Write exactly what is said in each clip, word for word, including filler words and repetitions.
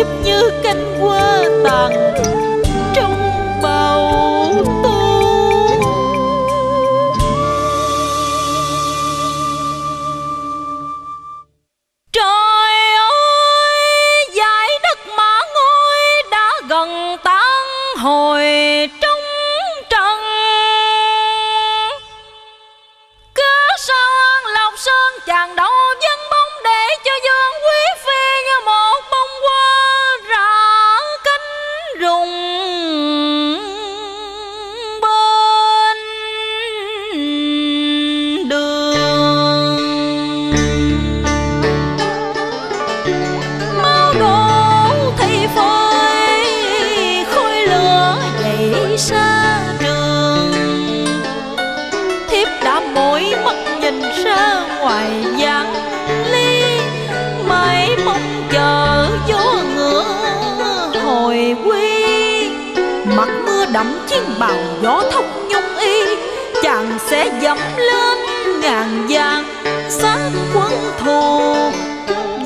tiếp như cánh hoa tàn trong bầu tu. Trời ơi, dải đất Mã Ngôi đã gần tan hồi trong trần. Cớ sao An Lộc Sơn chàng đâu dâng bóng để cho Dương Quý Phi như một bông hoa rã cánh rụng bên đường. Mau đổ thì phôi khói lửa dậy xa trường. Thiếp đã mỗi mắt nhìn ra ngoài vắng ly, mãi mong chờ gió ngựa hồi quy. Mặt mưa đậm chiến bào gió thốc nhung y, chàng sẽ dẫm lên ngàn vàng xác quân thù.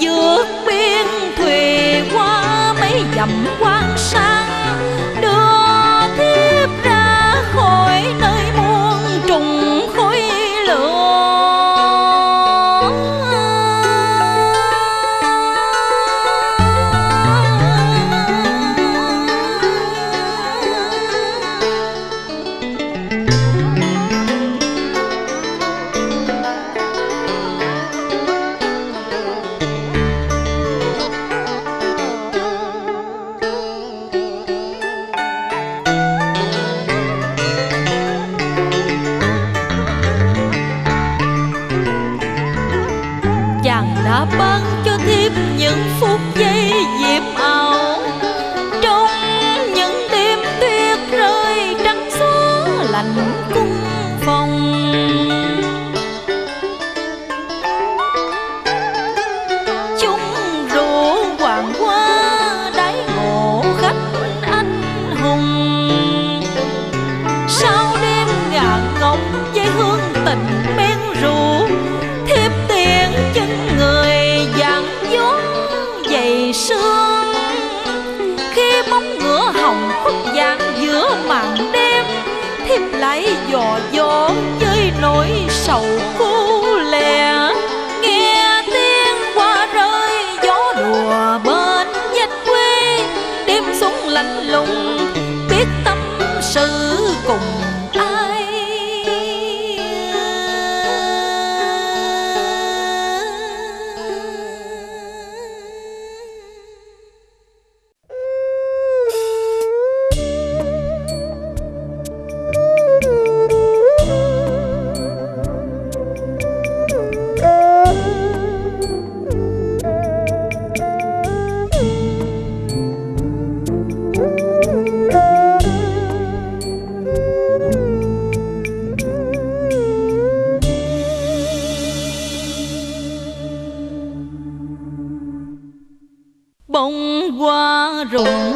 Vượt biên thùy qua mấy dặm quan sang, đưa thiếp ra khỏi nơi muôn trùng khối lửa. Chàng đã ban cho thiếp những phút giây diễm ảo trong những đêm tuyết rơi trắng xóa lạnh cung phòng. Chúng rủ hoàng hoa đái ngộ khách anh hùng, sau đêm ngàn ngọc dây hương tình men rượu. Thiếp tiện chân người dặn gió dày sương, khi bóng ngựa hồng khuất dạng giữa màn đêm. Thiếp lại dò dò với nỗi sầu cô lẻ, nghe tiếng hoa rơi gió đùa bên vách quê. Đêm xuống lạnh lùng biết tâm sự cùng ai. Rụng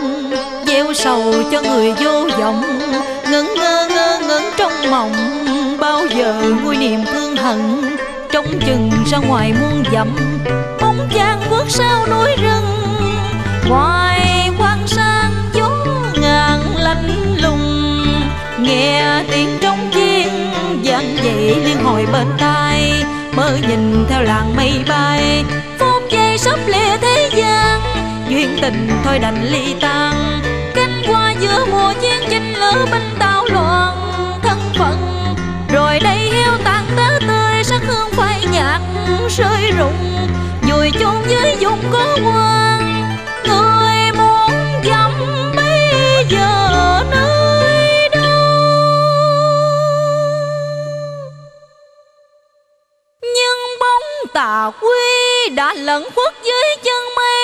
gieo sầu cho người vô vọng, ngẩn ngơ ngơ ngẩn trong mộng. Bao giờ nguôi niềm thương hận, trong chừng ra ngoài muôn dặm bóng dáng bước sau núi rừng. Ngoài quan sang gió ngàn lạnh lùng, nghe tiếng trong chiên vang dậy liên hồi bên tai. Mơ nhìn theo làng mây bay, phút giây sắp lìa thế gian. Duyên tình thôi đành ly tan, cánh hoa giữa mùa chiến chinh lửa binh tao loạn thân phận. Rồi đây heo tàn tớ tươi, sắc hương phai nhạt rơi rụng, vùi chôn dưới vùng cố quang. Người muốn dẫm bây giờ nơi đâu? Nhưng bóng tà quy đã lẩn khuất dưới chân mây,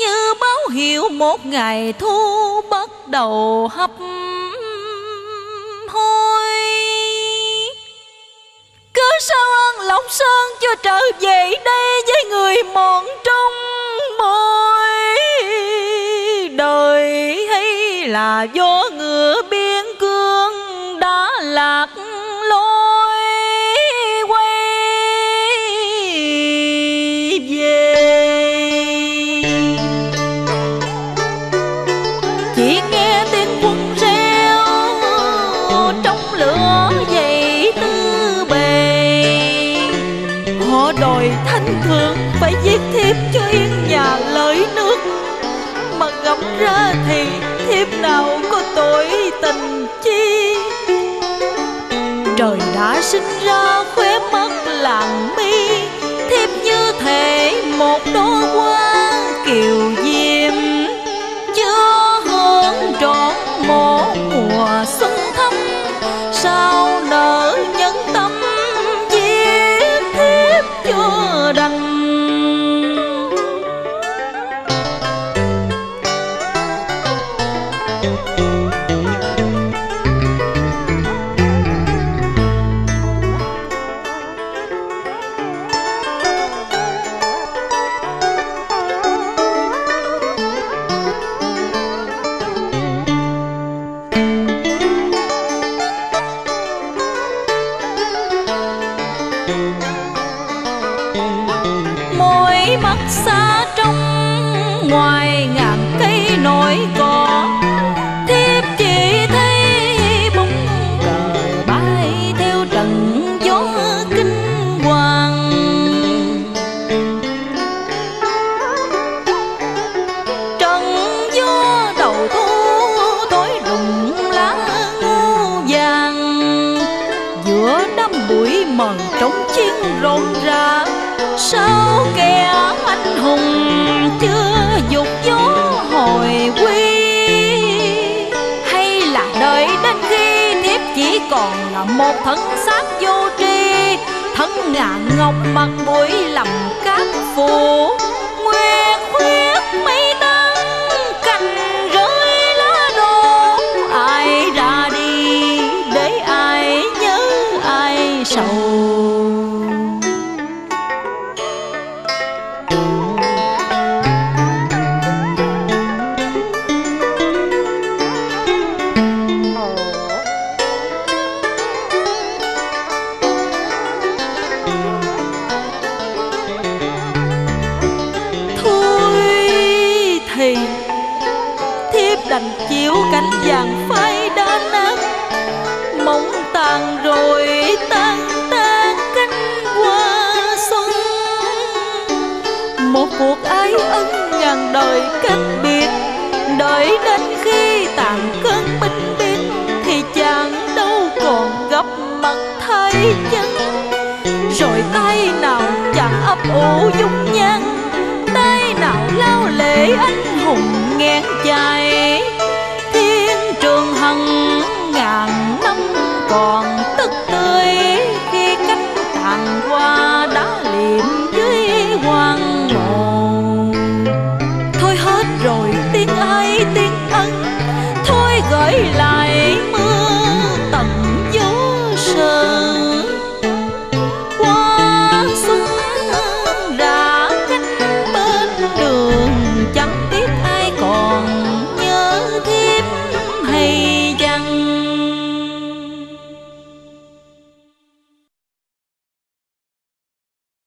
như báo hiệu một ngày thu bắt đầu hấp hối. Cớ sao An Lộc Sơn cho trở về đây với người mòn trong mỗi đời? Hay là gió ngựa biên cương đã lạc lối quay về? của đồi Thanh Thượng phải viết thiếp cho yên nhà lợi nước. Mà ngẫm ra thì thiếp nào có tội tình chi. Trời đã sinh ra khóe mắt làng mi, thiếp như thể một đóa hoa kiều diêm chưa hưởng trọn một mùa xuân thắm. Sao nỡ nhân tâm giết thiếp chưa đành. Sao kẻ anh hùng chưa dục gió hồi quy, hay là đợi đến khi tiếp chỉ còn là một thân xác vô tri, thân ngà ngọc mặt mũi lầm cát phủ. Nguyên khuyết mấy tấn cành rơi lá đổ, ai ra đi để ai nhớ ai sầu. Cuộc ái ân ngàn đời cách biệt, đợi đến khi tàn cơn binh biến thì chàng đâu còn gặp mặt thái chân. Rồi tay nào chàng ấp ủ dung nhan, tay nào lao lệ anh hùng ngàn dài.